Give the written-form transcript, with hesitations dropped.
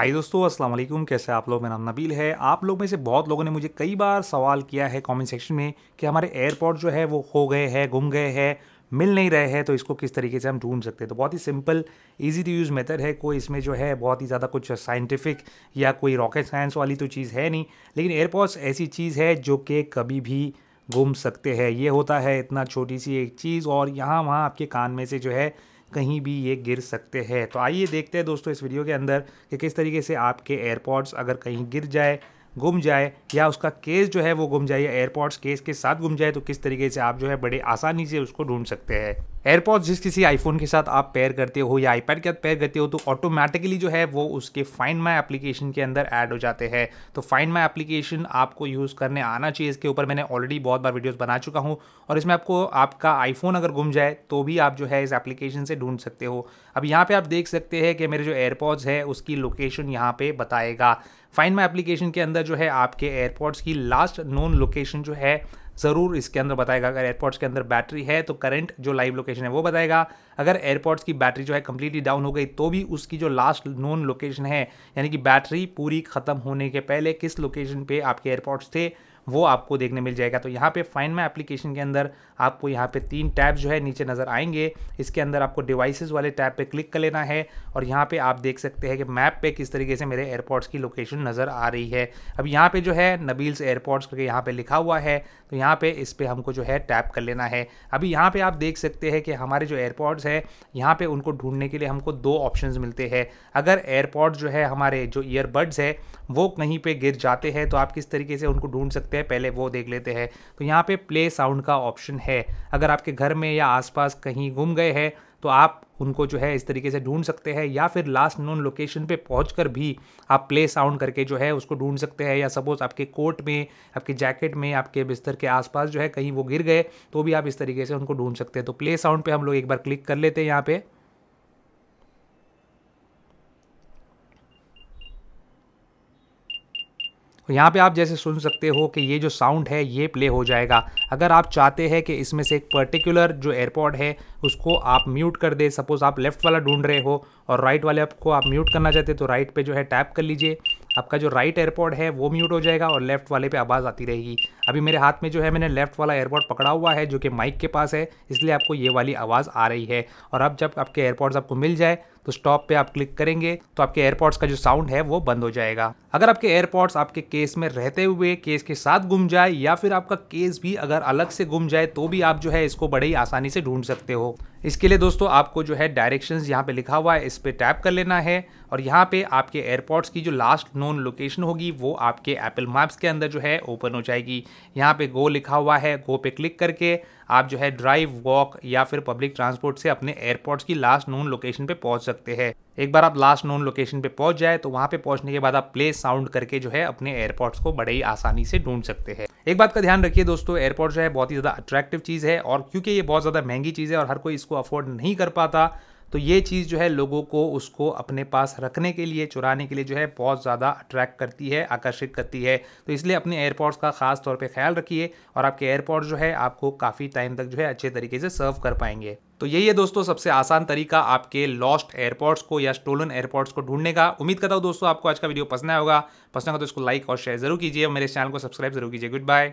हाय दोस्तों, अस्सलाम वालेकुम। कैसे आप लोग? मेरा नाम नबील है। आप लोग में से बहुत लोगों ने मुझे कई बार सवाल किया है कमेंट सेक्शन में कि हमारे एयरपोर्ट जो है वो खो गए हैं, गुम गए हैं, मिल नहीं रहे हैं, तो इसको किस तरीके से हम ढूंढ सकते हैं। तो बहुत ही simple easy to use method है, कोई इसमें जो है बहुत ही ज़्यादा कुछ साइंटिफिक या कोई रॉकेट साइंस वाली तो चीज़ है नहीं, लेकिन एयरपोर्ट्स ऐसी चीज़ है जो कि कभी भी घूम सकते हैं। ये होता है इतना छोटी सी एक चीज़ और यहाँ वहाँ आपके कान में से जो है कहीं भी ये गिर सकते हैं। तो आइए देखते हैं दोस्तों इस वीडियो के अंदर कि किस तरीके से आपके एयरपोर्ट्स अगर कहीं गिर जाए, गुम जाए या उसका केस जो है वो गुम जाए या एयरपोर्ट्स केस के साथ गुम जाए तो किस तरीके से आप जो है बड़े आसानी से उसको ढूंढ सकते हैं। एयरपोर्ट्स जिस किसी आईफोन के साथ आप पेयर करते हो या आईपैड के साथ पेयर करते हो तो ऑटोमेटिकली जो है वो उसके फाइंड माय एप्लीकेशन के अंदर ऐड हो जाते हैं। तो फाइंड माय एप्लीकेशन आपको यूज़ करने आना चाहिए। इसके ऊपर मैंने ऑलरेडी बहुत बार वीडियोस बना चुका हूँ और इसमें आपको आपका आईफोन अगर गुम जाए तो भी आप जो है इस एप्लीकेशन से ढूंढ सकते हो। अब यहाँ पर आप देख सकते हैं कि मेरे जो एयरपोर्ट्स है उसकी लोकेशन यहाँ पर बताएगा। फाइंड माय एप्लीकेशन के अंदर जो है आपके एयरपोर्ट्स की लास्ट नोन लोकेशन जो है ज़रूर इसके अंदर बताएगा। अगर एयरपोर्ट्स के अंदर बैटरी है तो करंट जो लाइव लोकेशन है वो बताएगा। अगर एयरपोर्ट्स की बैटरी जो है कम्प्लीटली डाउन हो गई तो भी उसकी जो लास्ट नोन लोकेशन है, यानी कि बैटरी पूरी ख़त्म होने के पहले किस लोकेशन पे आपके एयरपोर्ट्स थे, वो आपको देखने मिल जाएगा। तो यहाँ पे फाइंड माय एप्लीकेशन के अंदर आपको यहाँ पे 3 टैब जो है नीचे नज़र आएंगे। इसके अंदर आपको डिवाइसेस वाले टैब पे क्लिक कर लेना है और यहाँ पे आप देख सकते हैं कि मैप पे किस तरीके से मेरे एयरपोर्ट्स की लोकेशन नज़र आ रही है। अब यहाँ पे जो है नबील्स एयरपोर्ट्स करके यहाँ पर लिखा हुआ है, तो यहाँ पर इस पर हमको जो है टैप कर लेना है। अभी यहाँ पर आप देख सकते हैं कि हमारे जो एयरपोर्ट्स है यहाँ पर उनको ढूंढने के लिए हमको 2 ऑप्शन मिलते हैं। अगर एयरपोर्ट्स जो है हमारे जो ईयरबड्स है वो कहीं पर गिर जाते हैं तो आप किस तरीके से उनको ढूंढ सकते हैं, पहले वो देख लेते हैं। तो यहाँ पे प्ले साउंड का ऑप्शन है। अगर आपके घर में या आसपास कहीं घूम गए हैं तो आप उनको जो है इस तरीके से ढूंढ सकते हैं, या फिर लास्ट नोन लोकेशन पे पहुंचकर भी आप प्ले साउंड करके जो है उसको ढूंढ सकते हैं। या सपोज़ आपके कोट में, आपके जैकेट में, आपके बिस्तर के आसपास जो है कहीं वो गिर गए तो भी आप इस तरीके से उनको ढूंढ सकते हैं। तो प्ले साउंड पर हम लोग एक बार क्लिक कर लेते हैं। यहाँ पर यहाँ पे आप जैसे सुन सकते हो कि ये जो साउंड है ये प्ले हो जाएगा। अगर आप चाहते हैं कि इसमें से एक पर्टिकुलर जो एयरपोर्ट है उसको आप म्यूट कर दे, सपोज़ आप लेफ़्ट वाला ढूंढ रहे हो और राइट वाले आपको आप म्यूट करना चाहते हो तो राइट पे जो है टैप कर लीजिए, आपका जो राइट एयरपोर्ट है वो म्यूट हो जाएगा और लेफ़्ट वाले पे आवाज़ आती रहेगी। अभी मेरे हाथ में जो है मैंने लेफ़्ट वाला एयरपोर्ट पकड़ा हुआ है जो कि माइक के पास है, इसलिए आपको ये वाली आवाज़ आ रही है। और अब जब आपके एयरपोर्ट्स आपको मिल जाए तो स्टॉप पे आप क्लिक करेंगे तो आपके एयरपोर्ट्स का जो साउंड है वो बंद हो जाएगा। अगर आपके एयरपोर्ट्स आपके केस में रहते हुए केस के साथ गुम जाए या फिर आपका केस भी अगर अलग से गुम जाए तो भी आप जो है इसको बड़े ही आसानी से ढूंढ सकते हो। इसके लिए दोस्तों आपको जो है डायरेक्शंस यहाँ पे लिखा हुआ है, इस पे टैप कर लेना है और यहाँ पे आपके एयरपोर्ट्स की जो लास्ट नोन लोकेशन होगी वो आपके एप्पल मैप्स के अंदर जो है ओपन हो जाएगी। यहाँ पे गो लिखा हुआ है, गो पे क्लिक करके आप जो है ड्राइव, वॉक या फिर पब्लिक ट्रांसपोर्ट से अपने एयरपोर्ट्स की लास्ट नोन लोकेशन पे पहुँच सकते हैं। एक बार आप लास्ट नोन लोकेशन पे पहुँच जाए तो वहाँ पे पहुँचने के बाद आप प्ले साउंड करके जो है अपने एयरपोर्ट्स को बड़े ही आसानी से ढूंढ सकते हैं। एक बात का ध्यान रखिए दोस्तों, एयरपोर्ट जो है बहुत ही ज़्यादा अट्रैक्टिव चीज़ है और क्योंकि ये बहुत ज़्यादा महंगी चीज़ है और हर कोई इसको अफोर्ड नहीं कर पाता, तो ये चीज़ जो है लोगों को उसको अपने पास रखने के लिए, चुराने के लिए जो है बहुत ज़्यादा अट्रैक्ट करती है, आकर्षित करती है। तो इसलिए अपने एयरपोर्ट्स का खास तौर पे ख्याल रखिए और आपके एयरपोर्ट्स जो है आपको काफ़ी टाइम तक जो है अच्छे तरीके से सर्व कर पाएंगे। तो यही है दोस्तों सबसे आसान तरीका आपके लॉस्ट एयरपोर्ट्स को या स्टोलन एयरपोर्ट्स को ढूंढने का। उम्मीद करता हूँ दोस्तों आपको आज का वीडियो पसंद आया होगा। पसंद आएगा तो इसको लाइक और शेयर जरूर कीजिए और मेरे चैनल को सब्सक्राइब जरूर कीजिए। Good bye.